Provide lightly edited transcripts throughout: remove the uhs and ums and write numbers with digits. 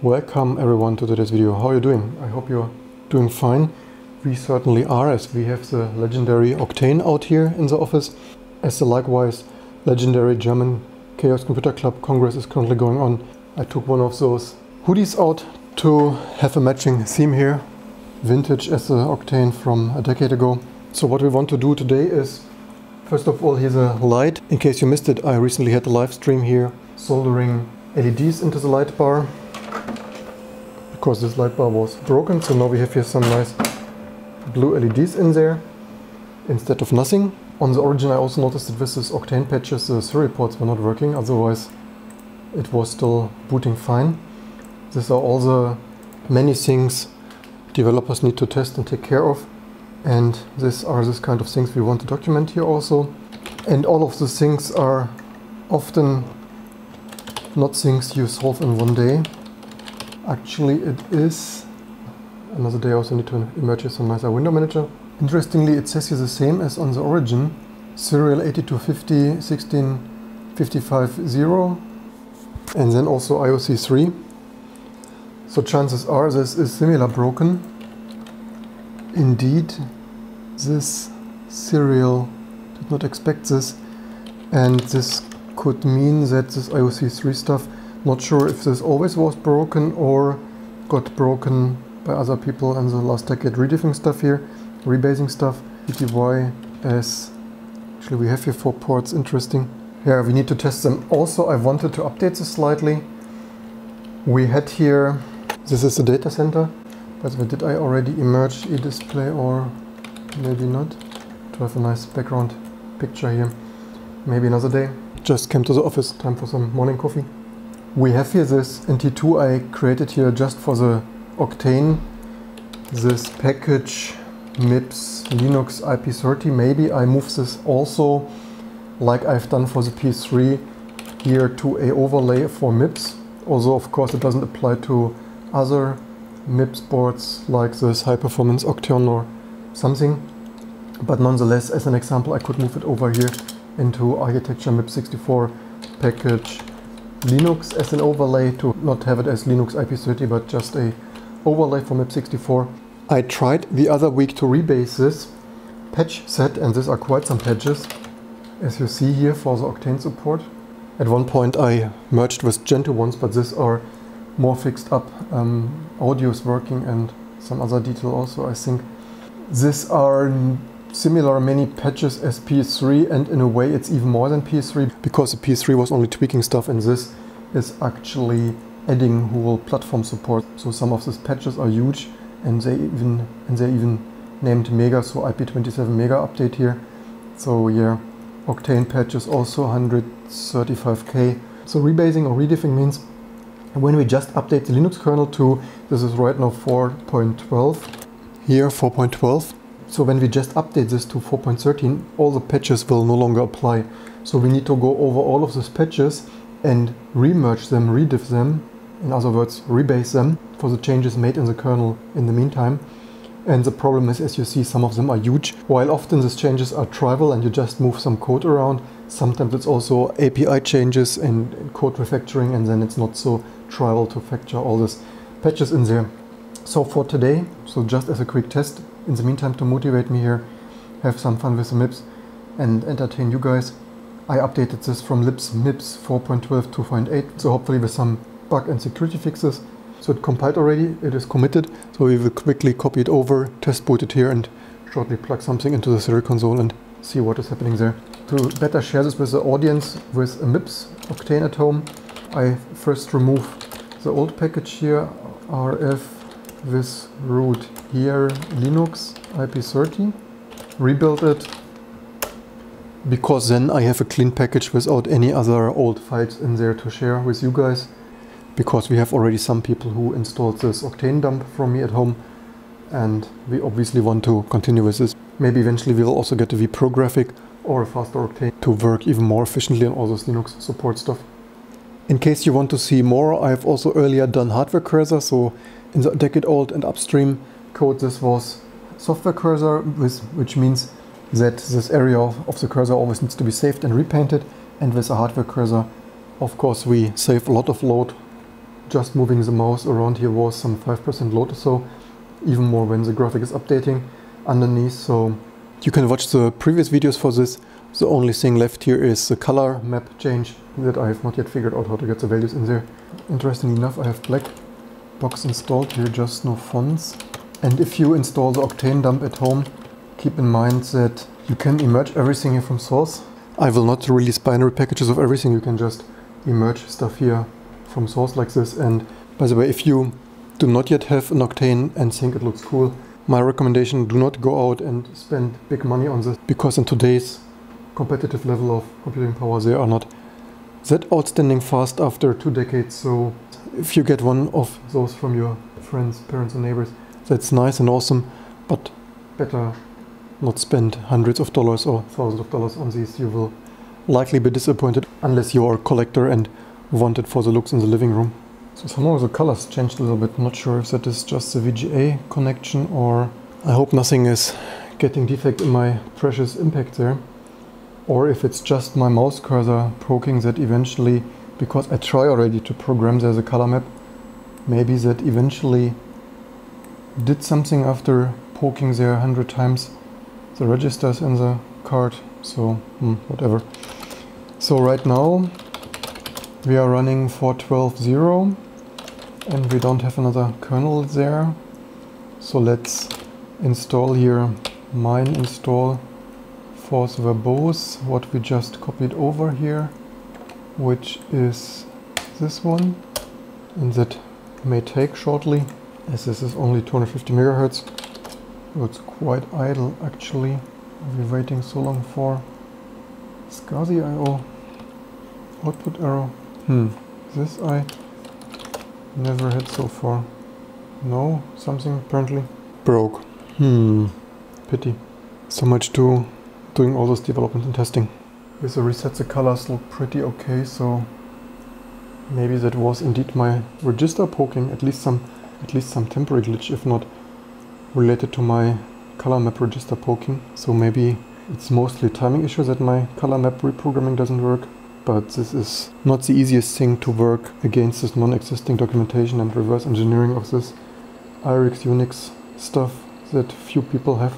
Welcome everyone to today's video. How are you doing? I hope you're doing fine. We certainly are, as we have the legendary Octeon out here in the office, as the likewise legendary German Chaos Computer Club Congress is currently going on. I took one of those hoodies out to have a matching theme here, vintage as the Octeon from a decade ago. So what we want to do today is, first of all, here's a light. In case you missed it, I recently had a live stream here soldering LEDs into the light bar, because this light bar was broken. So now we have here some nice blue LEDs in there instead of nothing. On the origin, I also noticed that with this Octeon patches the serial ports were not working, otherwise it was still booting fine. These are all the many things developers need to test and take care of, and these are this kind of things we want to document here also. And all of these things are often not things you solve in one day. Actually, it is another day. I also need to emerge with some nicer window manager. Interestingly, it says here the same as on the origin, serial 8250 16550, and then also IOC 3. So chances are this is similar broken. Indeed, this serial did not expect this, and this could mean that this IOC 3 stuff, not sure if this always was broken or got broken by other people in the last decade. Rediffing stuff here, rebasing stuff, PTYS. Actually, we have here 4 ports, interesting. Yeah, we need to test them. Also, I wanted to update this slightly. We had here, this is the data center, but did I already emerge e-display or maybe not? To have a nice background picture here. Maybe another day. Just came to the office, time for some morning coffee. We have here this NT2 I created here just for the Octeon. This package MIPS Linux IP30. Maybe I move this also, like I've done for the PS3, here to a overlay for MIPS. Although of course it doesn't apply to other MIPS boards like this high-performance Octeon or something, but nonetheless, as an example, I could move it over here into architecture MIPS64 package Linux as an overlay, to not have it as Linux IP30 but just a overlay for MIPS64. I tried the other week to rebase this patch set, and these are quite some patches, as you see here, for the Octeon support. At one point I merged with Gentoo ones, but these are more fixed up. Audio is working and some other detail also, I think. These are similar many patches as PS3, and in a way it's even more than PS3, because the PS3 was only tweaking stuff and this is actually adding whole platform support. So some of these patches are huge, and they even named Mega, so IP27 Mega update here. So yeah, Octeon patches also 135k. So rebasing or rediffing means when we just update the Linux kernel to, this is right now 4.12, here 4.12. So when we just update this to 4.13, all the patches will no longer apply. So we need to go over all of these patches and remerge them, rediff them, in other words, rebase them for the changes made in the kernel in the meantime. And the problem is, as you see, some of them are huge. While often these changes are trivial and you just move some code around, sometimes it's also API changes and code refactoring, and then it's not so trivial to factor all these patches in there. So for today, so just as a quick test, in the meantime, to motivate me here, have some fun with the MIPS and entertain you guys, I updated this from LIPS MIPS 4.12 to 2.8, so hopefully with some bug and security fixes. So it compiled already, it is committed, so we will quickly copy it over, test boot it here, and shortly plug something into the serial console and see what is happening there. To better share this with the audience, with a MIPS Octeon at home, I first remove the old package here, RF, with root here Linux IP30, rebuild it, because then I have a clean package without any other old files in there to share with you guys, because we have already some people who installed this Octeon dump from me at home, and we obviously want to continue with this. Maybe eventually we'll also get a VPro graphic or a faster Octeon to work even more efficiently on all this Linux support stuff. In case you want to see more, I've also earlier done hardware cursor, so in the decade old and upstream code this was software cursor, which means that this area of the cursor always needs to be saved and repainted, and with a hardware cursor, of course, we save a lot of load just moving the mouse around here was some 5% load or so, even more when the graphic is updating underneath. So you can watch the previous videos for this. The only thing left here is the color map change that I have not yet figured out how to get the values in there. Interestingly enough, I have black box installed here, just no fonts. And if you install the Octane dump at home, keep in mind that you can emerge everything here from source. I will not release binary packages of everything. You can just emerge stuff here from source like this. And by the way, if you do not yet have an Octane and think it looks cool, my recommendation, do not go out and spend big money on this, because in today's competitive level of computing power, they are not that outstanding fast after 2 decades. So if you get one of those from your friends, parents and neighbors, that's nice and awesome, but better not spend hundreds of dollars or thousands of dollars on these. You will likely be disappointed unless you are a collector and want it for the looks in the living room. So somehow the colors changed a little bit. Not sure if that is just the VGA connection, or I hope nothing is getting defect in my precious Impact there, or if it's just my mouse cursor poking that eventually, because I try already to program there the color map, maybe that eventually did something after poking there 100 times the registers in the card. So whatever. So right now we are running 4.12.0 and we don't have another kernel there. So let's install here mine install force verbose, what we just copied over here, which is this one, and that may take shortly as this is only 250 MHz. It's quite idle actually. We're waiting so long for SCSI IO output error. This I never had so far. No, something apparently broke. Pity. So much to doing all this development and testing. With the reset, the colors look pretty okay, so maybe that was indeed my register poking, at least some temporary glitch, if not related to my color map register poking. So maybe it's mostly a timing issue that my color map reprogramming doesn't work, but this is not the easiest thing to work against this non-existing documentation and reverse engineering of this IRIX Unix stuff that few people have.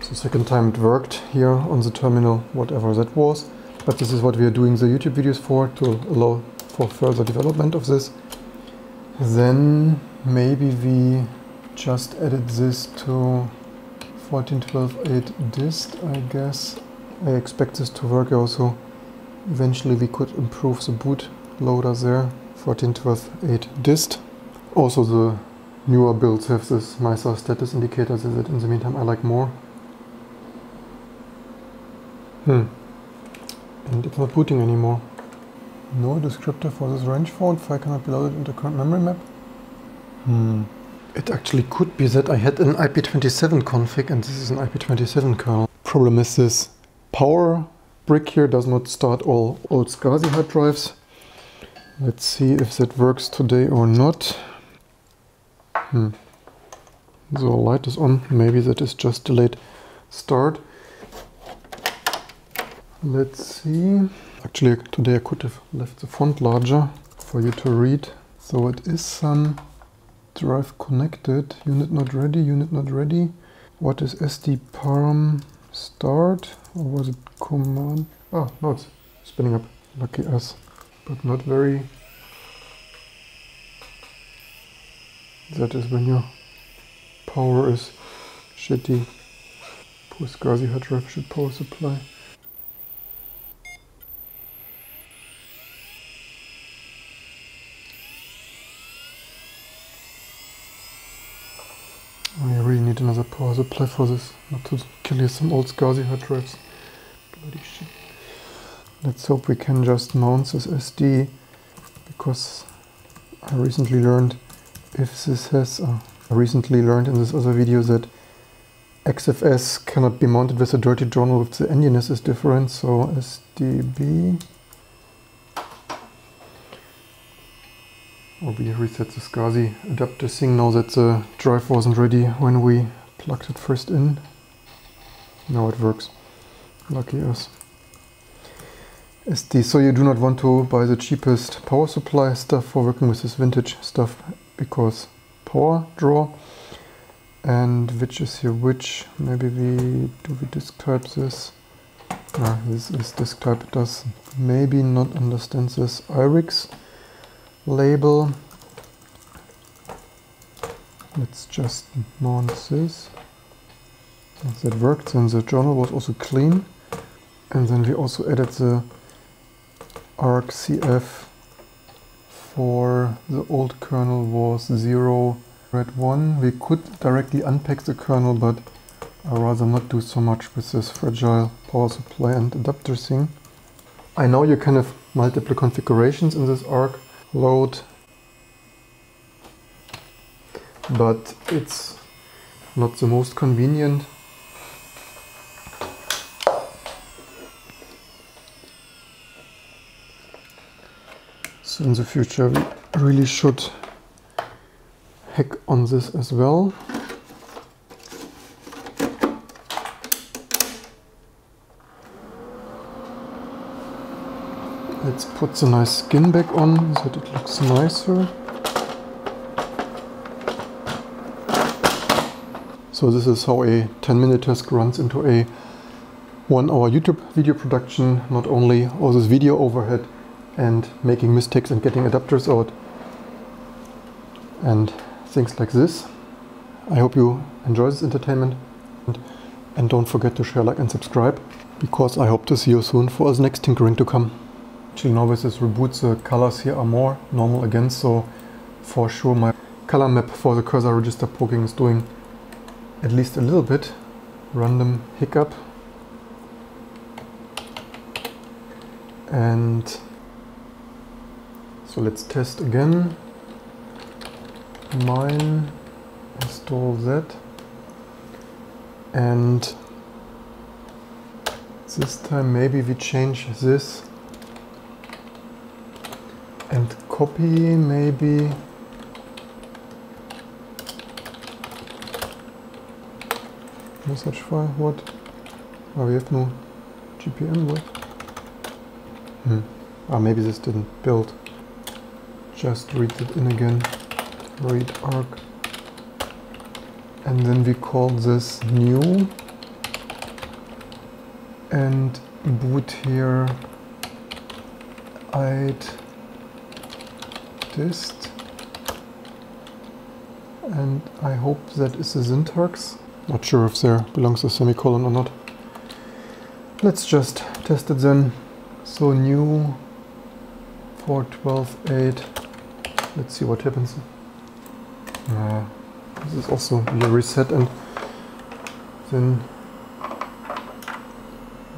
So second time it worked here on the terminal, whatever that was, but this is what we are doing the YouTube videos for, to allow for further development of this. Then maybe we just added this to 14.12.8 dist, I guess. I expect this to work also. Eventually we could improve the bootloader there. 14.12.8 dist. Also the newer builds have this nicer status indicator that in the meantime I like more. And it's not booting anymore. No descriptor for this range found. File cannot be loaded into current memory map. It actually could be that I had an IP27 config and this is an IP27 kernel. Problem is this power brick here does not start all old SCSI hard drives. Let's see if that works today or not. The light is on, maybe that is just delayed start. Let's see. Actually today I could have left the font larger for you to read. So it is some drive connected, unit not ready, unit not ready. What is sdparm start, or was it command? Oh, no, it's spinning up, lucky us, but not very. That is when your power is shitty. Poor SCSI hard drive should power supply. Another power supply for this, not to kill here some old SCSI hard drives. Bloody shit. Let's hope we can just mount this SD, because I recently learned in this other video that XFS cannot be mounted with a dirty journal if the NDNS is different, so SDB. Or we reset the SCSI adapter thing now that the drive wasn't ready when we plugged it first in. Now it works. Lucky us. SD, so you do not want to buy the cheapest power supply stuff for working with this vintage stuff, because power draw. And which is here which? Maybe we disk type this. No, this is disk type. It does maybe not understand this IRIX label. Let's just mount this. Once that worked, then the journal was also clean. And then we also added the ArcCF for the old kernel was 0 red 1. We could directly unpack the kernel, but I rather not do so much with this fragile power supply and adapter thing. I know you can have multiple configurations in this Arcload, but it's not the most convenient. So in the future we really should hack on this as well. Let's put the nice skin back on so that it looks nicer. So this is how a 10-minute task runs into a 1-hour YouTube video production. Not only all this video overhead and making mistakes and getting adapters out and things like this. I hope you enjoy this entertainment, and don't forget to share, like and subscribe, because I hope to see you soon for the next tinkering to come. Actually now with this reboot the colors here are more normal again, so for sure my color map for the cursor register poking is doing at least a little bit random hiccup. And so let's test again. Mine, install that, and this time maybe we change this and copy maybe no such file. What? Oh, we have no gpm. What? Ah, maybe this didn't build. Just read it in again. Read arc, and then we call this new and boot here id dist, and I hope that is the syntax. Not sure if there belongs a semicolon or not. Let's just test it then. So new 412.8. Let's see what happens. This is also a reset, and then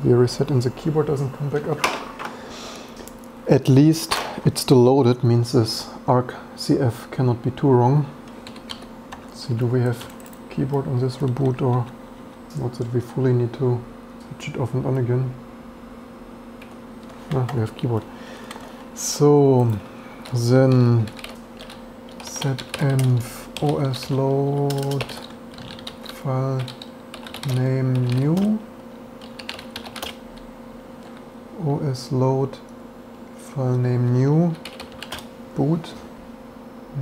the reset and the keyboard doesn't come back up. At least it's still loaded, means this ArcCF cannot be too wrong. Let's see, do we have keyboard on this reboot or not, that we fully need to switch it off and on again? Ah, we have keyboard. So then setenv os load file name new os load file name new boot.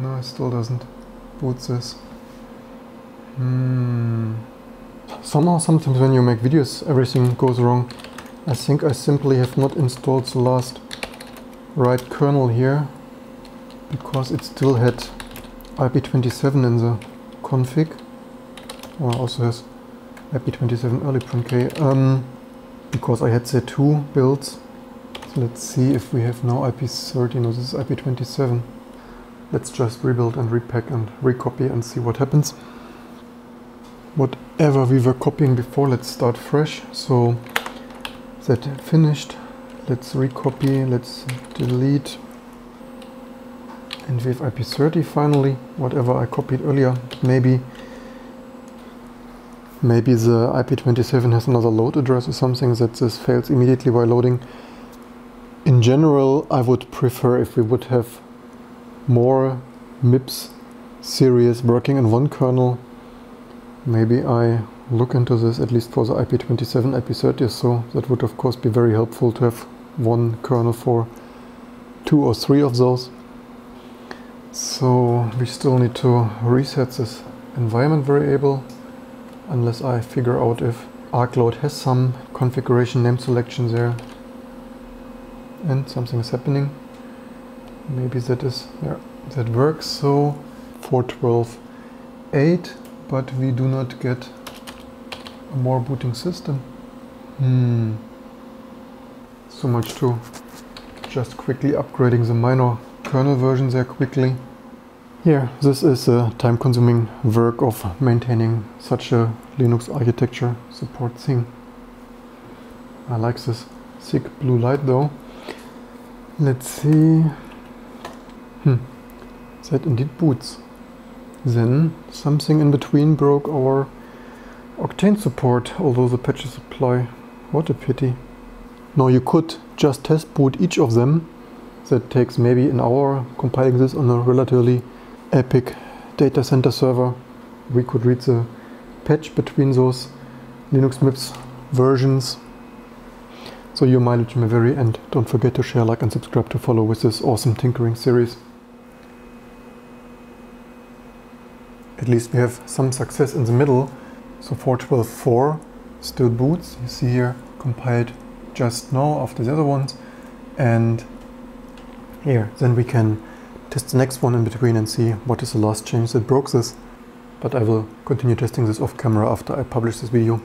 No, it still doesn't boot this. Somehow sometimes when you make videos everything goes wrong. I think I simply have not installed the last right kernel here, because it still had IP27 in the config. Well, also has IP27 early print K, because I had the two builds. So let's see if we have now IP30. No, this is IP27. Let's just rebuild and repack and recopy and see what happens. Whatever we were copying before, let's start fresh. So that finished. Let's recopy, let's delete. And we have IP30 finally, whatever I copied earlier. Maybe the IP27 has another load address or something, that this fails immediately while loading. In general, I would prefer if we would have more MIPS series working in one kernel. Maybe I look into this, at least for the IP27, IP30, so that would of course be very helpful to have one kernel for two or three of those. So we still need to reset this environment variable, unless I figure out if Arcload has some configuration name selection there. And something is happening. Maybe that is, yeah, that works. So 4.12.8, but we do not get a more booting system. So much to just quickly upgrading the minor kernel version there quickly. Yeah, this is a time-consuming work of maintaining such a Linux architecture support thing. I like this thick blue light though. Let's see. That indeed boots. Then something in between broke our Octane support, although the patches apply. What a pity. Now you could just test boot each of them. That takes maybe an hour compiling this on a relatively epic data center server. We could read the patch between those Linux MIPS versions. So your mileage may vary, and don't forget to share, like and subscribe to follow with this awesome tinkering series. At least we have some success in the middle. So 4.12.4 still boots. You see here compiled just now after the other ones, and here then we can test the next one in between and see what is the last change that broke this. But I will continue testing this off camera after I publish this video.